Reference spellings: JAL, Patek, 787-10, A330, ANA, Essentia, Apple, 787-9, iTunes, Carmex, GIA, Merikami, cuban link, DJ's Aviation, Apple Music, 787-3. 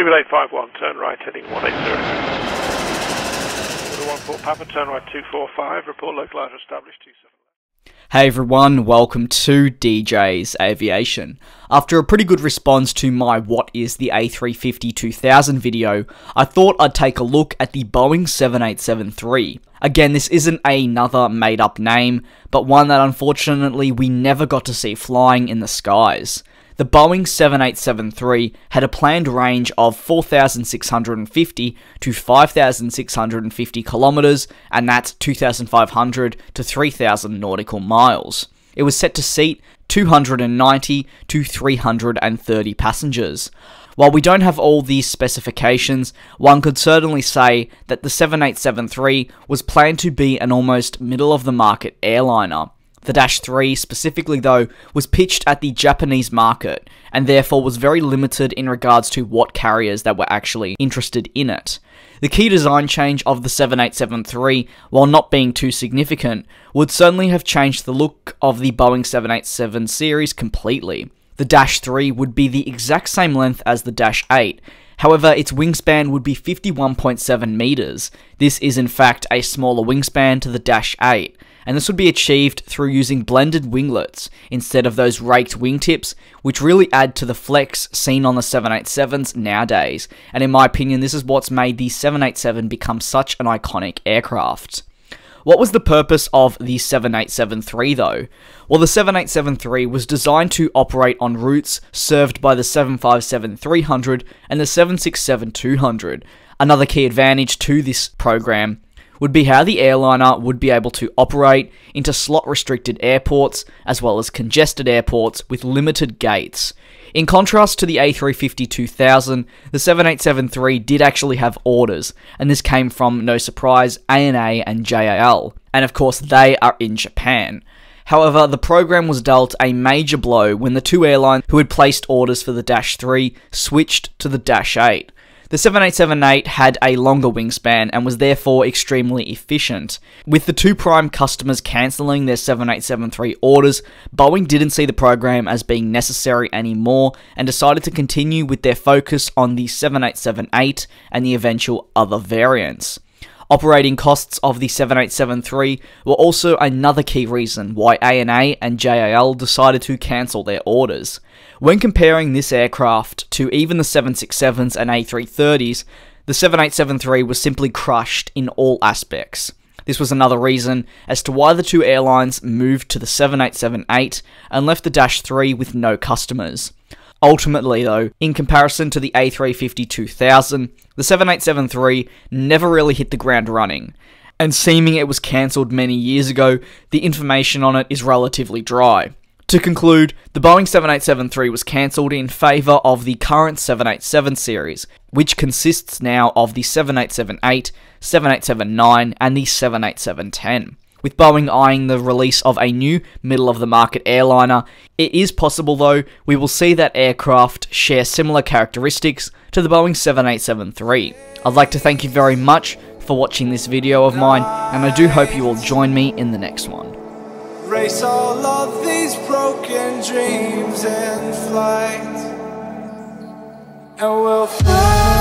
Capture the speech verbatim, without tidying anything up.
Speedway eight five one, turn right heading one eight zero. one four Papa, turn right two four five, report localizer established two seven. Hey everyone, welcome to D J's Aviation. After a pretty good response to my What is the A three fifty two thousand video, I thought I'd take a look at the Boeing seven eight seven three. Again, this isn't another made up name, but one that unfortunately we never got to see flying in the skies. The Boeing seven eight seven three had a planned range of four thousand six hundred fifty to five thousand six hundred fifty kilometers, and that's two thousand five hundred to three thousand nautical miles. It was set to seat two hundred ninety to three hundred thirty passengers. While we don't have all these specifications, one could certainly say that the seven eight seven three was planned to be an almost middle-of-the-market airliner. The Dash three specifically though was pitched at the Japanese market and therefore was very limited in regards to what carriers that were actually interested in it. The key design change of the seven eight seven three, while not being too significant, would certainly have changed the look of the Boeing seven eight seven series completely. The Dash three would be the exact same length as the Dash eight, however its wingspan would be fifty-one point seven meters. This is in fact a smaller wingspan to the Dash eight. And this would be achieved through using blended winglets instead of those raked wingtips, which really add to the flex seen on the seven eighty-sevens nowadays, and in my opinion this is what's made the seven eighty-seven become such an iconic aircraft. What was the purpose of the seven eight seven three though? Well, the seven eight seven three was designed to operate on routes served by the seven five seven three hundred and the seven six seven two hundred. Another key advantage to this program would be how the airliner would be able to operate into slot-restricted airports as well as congested airports with limited gates. In contrast to the A three fifty two thousand, the seven eight seven three did actually have orders, and this came from, no surprise, A N A and J A L, and of course they are in Japan. However, the program was dealt a major blow when the two airlines who had placed orders for the Dash three switched to the Dash eight. The seven eight seven eight had a longer wingspan and was therefore extremely efficient. With the two prime customers cancelling their seven eight seven three orders, Boeing didn't see the program as being necessary anymore and decided to continue with their focus on the seven eight seven eight and the eventual other variants. Operating costs of the seven eight seven three were also another key reason why A N A and J A L decided to cancel their orders. When comparing this aircraft to even the seven sixty-sevens and A three thirties, the seven eight seven three was simply crushed in all aspects. This was another reason as to why the two airlines moved to the seven eight seven eight and left the Dash three with no customers. Ultimately though, in comparison to the A three fifty two thousand, the seven eight seven three never really hit the ground running, and seeming it was cancelled many years ago, the information on it is relatively dry. To conclude, the Boeing seven eight seven three was cancelled in favour of the current seven eighty-seven series, which consists now of the seven eight seven eight, seven eight seven nine and the seven eight seven ten. With Boeing eyeing the release of a new middle-of-the-market airliner, it is possible though we will see that aircraft share similar characteristics to the Boeing seven eight seven three. I'd like to thank you very much for watching this video of mine, and I do hope you will join me in the next one. Race all of these broken dreams in flight, and we'll fly.